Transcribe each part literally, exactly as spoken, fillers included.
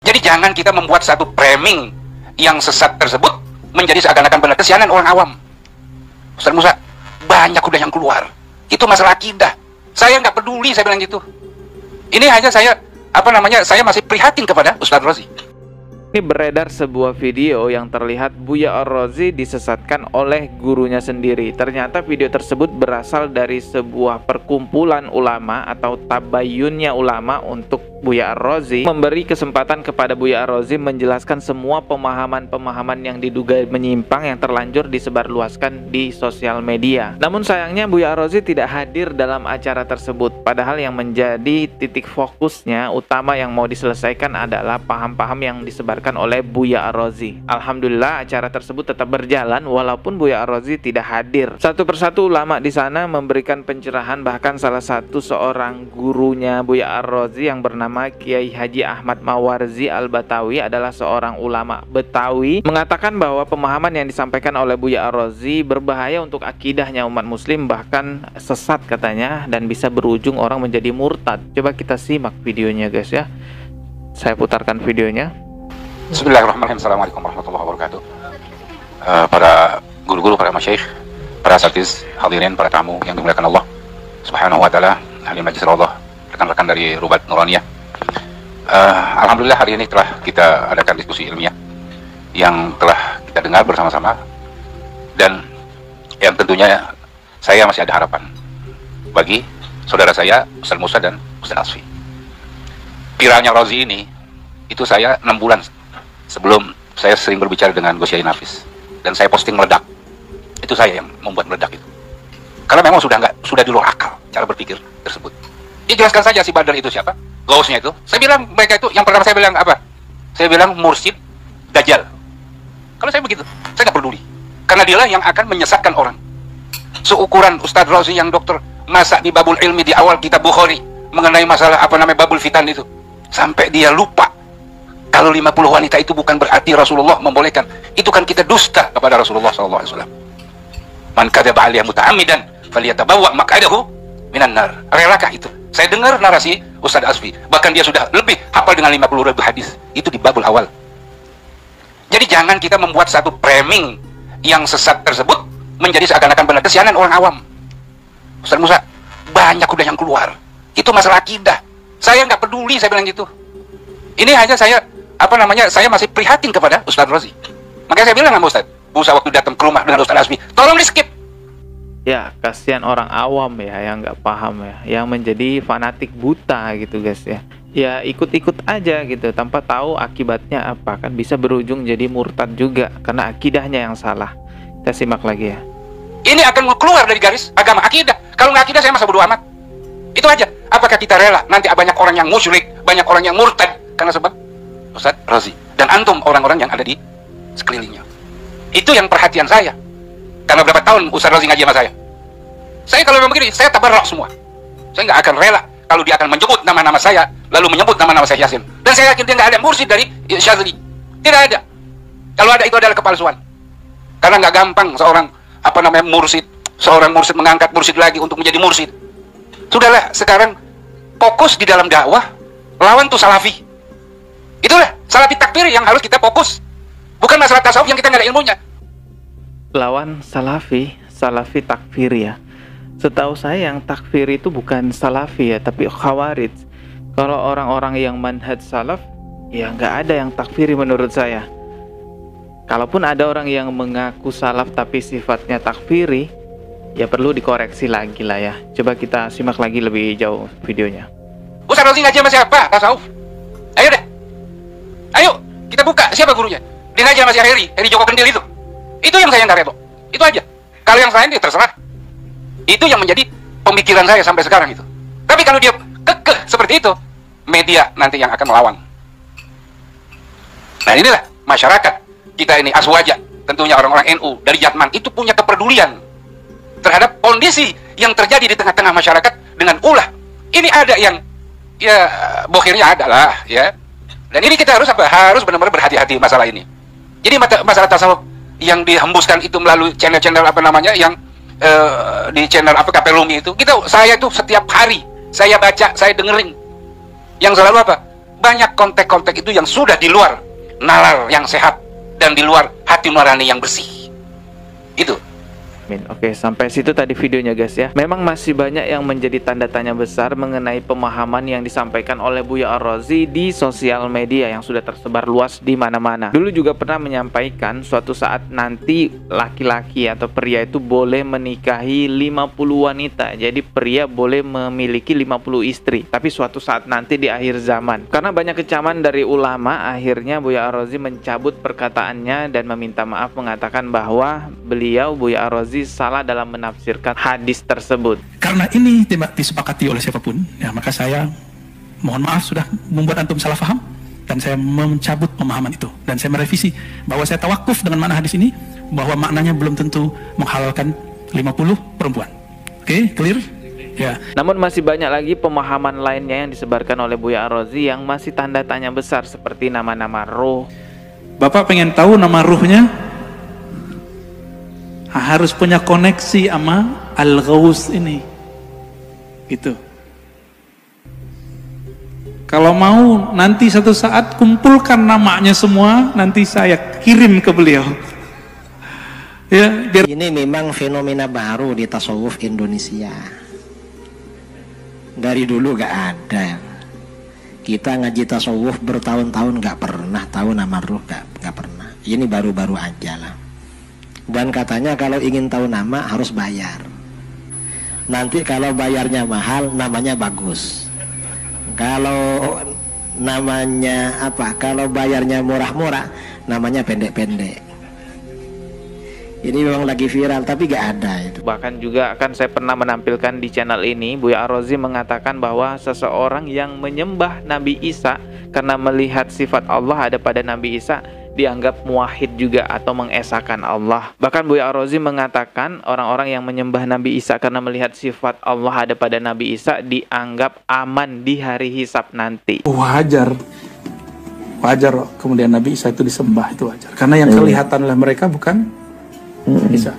Jadi jangan kita membuat satu framing yang sesat tersebut menjadi seakan-akan benar. Kesianan orang awam. Ustaz Musa, banyak udah yang keluar. Itu masalah akidah. Saya nggak peduli, saya bilang gitu. Ini hanya saya, apa namanya, saya masih prihatin kepada Ustadz Razi. Ini beredar sebuah video yang terlihat Buya Arrazy disesatkan oleh gurunya sendiri. Ternyata video tersebut berasal dari sebuah perkumpulan ulama atau tabayunnya ulama untuk Buya Arrazy, memberi kesempatan kepada Buya Arrazy menjelaskan semua pemahaman-pemahaman yang diduga menyimpang yang terlanjur disebarluaskan di sosial media. Namun sayangnya Buya Arrazy tidak hadir dalam acara tersebut, padahal yang menjadi titik fokusnya utama yang mau diselesaikan adalah paham-paham yang disebarkan oleh Buya Arrazy. Alhamdulillah acara tersebut tetap berjalan walaupun Buya Arrazy tidak hadir. Satu persatu ulama di sana memberikan pencerahan, bahkan salah satu seorang gurunya Buya Arrazy yang bernama Kyai Haji Ahmad Mawarzi Al-Batawi adalah seorang ulama Betawi, mengatakan bahwa pemahaman yang disampaikan oleh Buya Arrazy berbahaya untuk akidahnya umat muslim, bahkan sesat katanya, dan bisa berujung orang menjadi murtad. Coba kita simak videonya guys ya. Saya putarkan videonya. Bismillahirrahmanirrahim. Assalamualaikum warahmatullahi wabarakatuh. uh, Para guru-guru, para masyaikh, para asatiz, hadirin, para tamu yang dimuliakan Allah Subhanahu wa ta'ala, ahli majlis Allah, rekan-rekan dari Rubat Nurani. Uh, Alhamdulillah hari ini telah kita adakan diskusi ilmiah yang telah kita dengar bersama-sama, dan yang tentunya saya masih ada harapan bagi saudara saya Ustaz Musa dan Ustadz Azmi. Viralnya Razi ini itu saya enam bulan sebelum saya sering berbicara dengan Gus Ain Nafis, dan saya posting meledak. Itu saya yang membuat meledak itu, karena memang sudah nggak sudah di luar akal cara berpikir tersebut. Dijelaskan saja si Badar itu siapa, Ghausnya itu. Saya bilang mereka itu, yang pertama saya bilang apa? Saya bilang mursyid dajjal. Kalau saya begitu, saya nggak peduli, karena dialah yang akan menyesatkan orang. Seukuran Ustadz Razi yang dokter masa di babul ilmi di awal kitab Bukhari mengenai masalah apa namanya babul fitan itu, sampai dia lupa kalau lima puluh wanita itu bukan berarti Rasulullah membolehkan. Itu kan kita dusta kepada Rasulullah sallallahu alaihi wasallam. Man kadzaba alaihi muta'ammidan falyatabawa maq'adahu minan nar. Relakah itu? Saya dengar narasi Ustaz Azmi, bahkan dia sudah lebih hafal dengan lima puluh ribu hadis itu di babul awal. Jadi jangan kita membuat satu framing yang sesat tersebut menjadi seakan-akan benar. Kesianan orang awam. Ustaz Musa, banyak udah yang keluar. Itu masalah akidah. Saya nggak peduli, saya bilang gitu. Ini hanya saya, apa namanya, saya masih prihatin kepada Ustaz Razi. Makanya saya bilang sama Ustaz Musa waktu datang ke rumah dengan Ustaz Azmi, tolong di skip. Ya, kasihan orang awam ya, yang nggak paham ya, yang menjadi fanatik buta gitu guys ya. Ya ikut-ikut aja gitu, tanpa tahu akibatnya apa, kan bisa berujung jadi murtad juga, karena akidahnya yang salah. Kita simak lagi ya. Ini akan keluar dari garis agama akidah. Kalau nggak akidah saya masa bodo amat. Itu aja. Apakah kita rela nanti banyak orang yang musyrik, banyak orang yang murtad karena sebab Ustadz Razi dan antum orang-orang yang ada di sekelilingnya? Itu yang perhatian saya. Karena berapa tahun Ustadz Razi ngaji sama saya, saya kalau memang begini, saya tabarruk semua. Saya nggak akan rela kalau dia akan menyebut nama-nama saya, lalu menyebut nama-nama saya Yasin. Dan saya yakin dia nggak ada mursyid dari Syazili, tidak ada. Kalau ada itu adalah kepalsuan, karena nggak gampang seorang apa namanya mursyid, seorang mursyid mengangkat mursyid lagi untuk menjadi mursyid. Sudahlah, sekarang fokus di dalam dakwah, lawan tuh salafi. Itulah salafi takfir yang harus kita fokus, bukan masalah tasawuf yang kita nggak ada ilmunya. Lawan salafi, salafi takfir ya. Setahu saya yang takfir itu bukan salafi ya, tapi khawarij. Kalau orang-orang yang manhaj salaf, ya nggak ada yang takfiri menurut saya. Kalaupun ada orang yang mengaku salaf tapi sifatnya takfiri, ya perlu dikoreksi lagi lah ya. Coba kita simak lagi lebih jauh videonya. Ustaz Razi ngaji sama siapa? Tasawuf. Ayo deh, ayo kita buka siapa gurunya. Dia ngaji sama si Heri, Heri Joko Kendil itu. Itu yang saya nggak redo. Itu aja. Kalau yang lain dia terserah. Itu yang menjadi pemikiran saya sampai sekarang itu. Tapi kalau dia kekeh seperti itu, media nanti yang akan melawan. Nah inilah masyarakat kita ini aswaja, tentunya orang-orang N U dari Jatman itu punya kepedulian terhadap kondisi yang terjadi di tengah-tengah masyarakat dengan ulah. Ini ada yang ya bohirnya adalah ya. Dan ini kita harus apa? Harus benar-benar berhati-hati masalah ini. Jadi masalah tasawuf yang dihembuskan itu melalui channel-channel apa namanya yang uh, di channel apa Kapelumi itu, kita saya itu setiap hari saya baca, saya dengerin, yang selalu apa banyak kontek-kontek itu yang sudah di luar nalar yang sehat dan di luar hati nurani yang bersih. Itu. Oke, sampai situ tadi videonya guys ya. Memang masih banyak yang menjadi tanda tanya besar mengenai pemahaman yang disampaikan oleh Buya Arrazy di sosial media yang sudah tersebar luas di mana-mana. Dulu juga pernah menyampaikan suatu saat nanti laki-laki atau pria itu boleh menikahi lima puluh wanita. Jadi pria boleh memiliki lima puluh istri, tapi suatu saat nanti di akhir zaman. Karena banyak kecaman dari ulama, akhirnya Buya Arrazy mencabut perkataannya dan meminta maaf, mengatakan bahwa beliau Buya Arrazy salah dalam menafsirkan hadis tersebut. Karena ini tidak disepakati oleh siapapun, ya maka saya mohon maaf sudah membuat antum salah paham, dan saya mencabut pemahaman itu, dan saya merevisi bahwa saya tawakuf dengan makna hadis ini, bahwa maknanya belum tentu menghalalkan lima puluh perempuan. Oke, clear? Ya. Namun masih banyak lagi pemahaman lainnya yang disebarkan oleh Buya Arrazy yang masih tanda tanya besar, seperti nama-nama ruh. Bapak pengen tahu nama ruhnya? Harus punya koneksi sama Al-Ghaus ini. Gitu. Kalau mau nanti satu saat kumpulkan namanya semua, nanti saya kirim ke beliau. Ya, biar... Ini memang fenomena baru di tasawuf Indonesia. Dari dulu gak ada. Kita ngaji tasawuf bertahun-tahun gak pernah tahu nama ruh, gak, gak pernah. Ini baru-baru aja lah. Dan katanya kalau ingin tahu nama harus bayar. Nanti kalau bayarnya mahal, namanya bagus. Kalau namanya apa? Kalau bayarnya murah-murah, namanya pendek-pendek. Ini memang lagi viral, tapi gak ada itu. Bahkan juga akan saya pernah menampilkan di channel ini, Buya Arrazy mengatakan bahwa seseorang yang menyembah Nabi Isa karena melihat sifat Allah ada pada Nabi Isa dianggap muwahhid juga atau mengesahkan Allah. Bahkan Buya Arrazy mengatakan orang-orang yang menyembah Nabi Isa karena melihat sifat Allah ada pada Nabi Isa dianggap aman di hari hisab nanti. Wajar, wajar kemudian Nabi Isa itu disembah, itu wajar. Karena yang kelihatanlah mereka bukan Isa.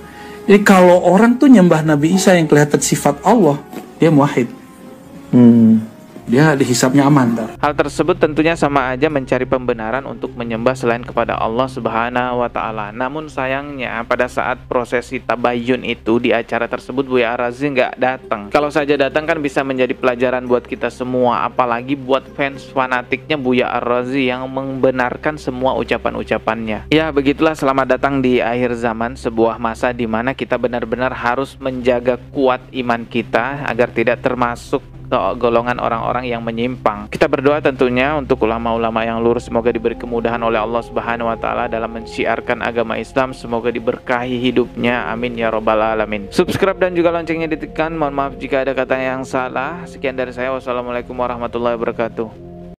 Jadi kalau orang tuh nyembah Nabi Isa yang kelihatan sifat Allah, dia muwahhid. Hmm. Dia dihisapnya aman. Hal tersebut tentunya sama aja mencari pembenaran untuk menyembah selain kepada Allah Subhanahu wa Ta'ala. Namun sayangnya pada saat prosesi tabayun itu di acara tersebut Buya Arrazy nggak datang. Kalau saja datang kan bisa menjadi pelajaran buat kita semua, apalagi buat fans fanatiknya Buya Arrazy yang membenarkan semua ucapan-ucapannya. Ya begitulah, selamat datang di akhir zaman, sebuah masa di mana kita benar-benar harus menjaga kuat iman kita agar tidak termasuk golongan orang-orang yang menyimpang. Kita berdoa tentunya untuk ulama-ulama yang lurus, semoga diberi kemudahan oleh Allah Subhanahu wa Ta'ala dalam mensyiarkan agama Islam, semoga diberkahi hidupnya, amin ya robbal alamin. Subscribe dan juga loncengnya ditekan. Mohon maaf jika ada kata yang salah. Sekian dari saya, wassalamualaikum warahmatullahi wabarakatuh.